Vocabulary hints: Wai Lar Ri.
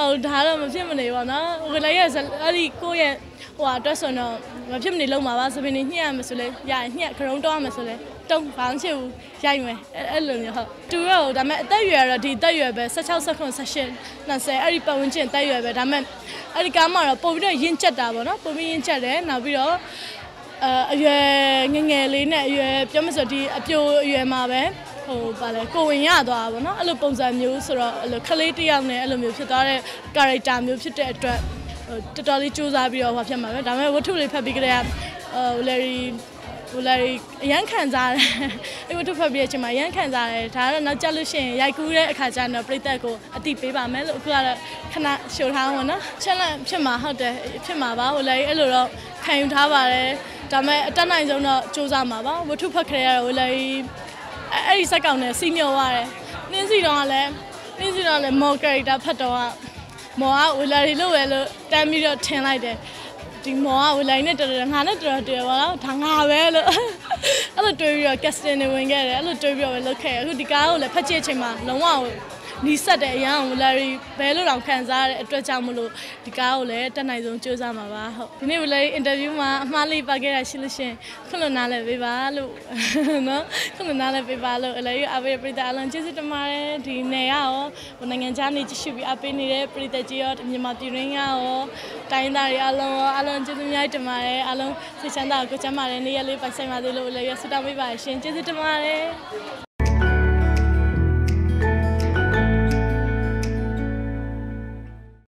ဒါတော့မဖြစ်မနေပါနော်။ဟိုလည်းရအဲ့ဒီကိုယ့်ရဲ့ဟိုအတွက်ဆိုတော့မဖြစ်မနေလုံးပါပါ။ဆိုပြီးညှက်ရမယ်ဆိုလဲရညှက်ခရုံတော့ရမယ်ဆိုလဲတုံးဘာမှမဖြစ်ဘူး။ရိုက်မယ်။အဲ့လိုမျိုးဟုတ်။တူရောဒါပေမဲ့အသက်ရွယ်တော့ဒီအသက်ရွယ်ပဲ16 17 20အဲ့ဒီပတ်ဝန်းကျင်အသက်ရွယ်ပဲဒါပေမဲ့အဲ့ဒီကားမှာတော့ပုံပြီးတော့ရင့်ကျက်တာပေါ့နော်။ပုံပြီးရင့်ကျက်တယ်နောက်ပြီးတော့အရွယ်ငငယ်လေးနဲ့အရွယ်ပြောမစို့ဒီအပြိုအရွယ်မှာပဲဟိုပါလေကိုဝင်ရသွားပါဘောနော်အဲ့လိုပုံစံမျိုးဆိုတော့အဲ့လိုခလေးတယောက်နဲ့အဲ့လိုမျိုးဖြစ်သွားတဲ့ character မျိုးဖြစ်တဲ့အတွက်တော်တော်လေးစူးစမ်းပြီးတော့ဟောဖြစ်မှာပဲဒါပေမဲ့ဝတ္ထုလေးဖတ်ပြီးကြတဲ့ဟိုလယ်ရီအရန်ခံစားတယ်အဲ့ဝတ္ထုဖတ်ပြီးတဲ့အချိန်မှာအရန်ခံစားတယ်ဒါကတော့နောက်ကြလို့ရှိရင်ရိုက်ကူးတဲ့အခါကျတော့ပရိသတ်ကိုအတိပေးပါမယ်လို့အခုကတော့ခဏရှို့ထားအောင်နော် challenge ဖြစ်မှာဟုတ်တယ်ဖြစ်မှာပါဟိုလယ်ရီအဲ့လိုတော့ခံယူထားပါတယ်ဒါပေမဲ့အတက်နိုင်ဆုံးတော့စူးစမ်းမှာပါဝတ္ထုဖတ်ခရေရတော့ဟိုလယ်ရီအဲ့ဒီစက်ကောင်နဲ့စီးမြော်ရတယ်။နှင်းစီတော့လည်းမော်ကာရက်တာဖတ်တော့ကမော်ကဝီလာရီလို့ပဲလို့တမ်းပြီးတော့ထင်လိုက်တယ်။ဒီမော်ကဝီလာရီနဲ့တော်တော်ငါနဲ့တော်တော်တွေ့ပါလား။ဒါငါပဲလို့အဲ့လိုတွေ့ပြီးတော့ casting တွေဝင်ခဲ့တယ်။အဲ့လိုတွေ့ပြီးတော့ပဲလုပ်ခဲ့။အခုဒီကားကိုလည်းဖတ်ကြည့်ချိန်မှာလုံးဝနီးစပ်တဲ့အရာကိုဝီလာရီဘယ်လိုတောင်ခံစားရတဲ့အတွက်ကြောင့်မလို့ဒီကားကိုလည်းတက်နိုင်ဆုံးကြိုးစားမှာပါဟုတ်။ဒီနေ့ဝီလာရီ interview မှာအမှားလေးပါခဲ့တာရှိလို့ရှင်ခွင့်လွှတ်နားလဲပေးပါလို့နော်ခွင့်လွှတ်နားလဲပေးပါလို့ဝီလာရီအပေးပရိသတ်အလုံးကျေးဇူးတင်ပါတယ်ဒီနယ်ကရောနိုင်ငံခြားနေကြည့်ရှုပြီးအပေးနေတဲ့ပရိသတ်ကြီးရောမြန်မာပြည်တွင်းကရောတိုင်းသားတွေအလုံးကျေးဇူးများတင်ပါတယ်အလုံးစိတ်ချမ်းသာကိုကျန်းမာတဲ့နေ့ရက်လေးပိုင်ဆိုင်ပါစေလို့ဝီလာရီဆုတောင်းပေးပါရှင်ကျေးဇူးတင်ပါတယ်